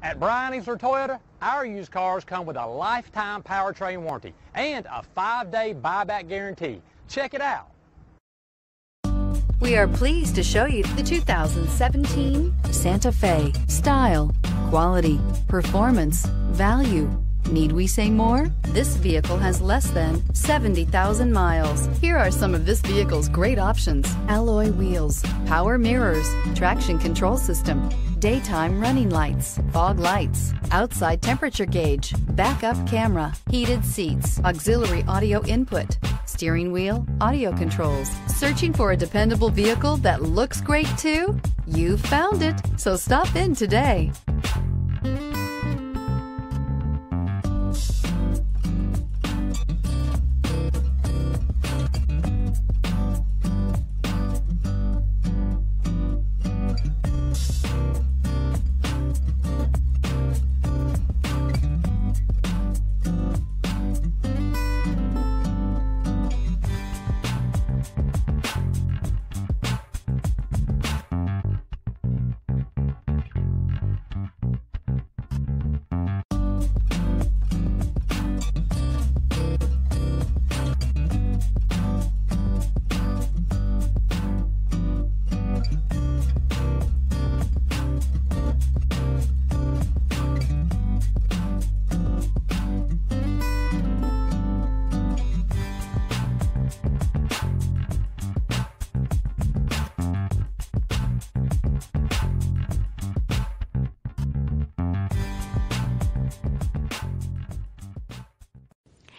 At Bryan Easler Toyota, our used cars come with a lifetime powertrain warranty and a 5-day buyback guarantee. Check it out. We are pleased to show you the 2017 Santa Fe. Style, quality, performance, value. Need we say more? This vehicle has less than 70,000 miles. Here are some of this vehicle's great options: alloy wheels, power mirrors, traction control system, daytime running lights, fog lights, outside temperature gauge, backup camera, heated seats, auxiliary audio input, steering wheel audio controls. Searching for a dependable vehicle that looks great too? You've found it, so stop in today.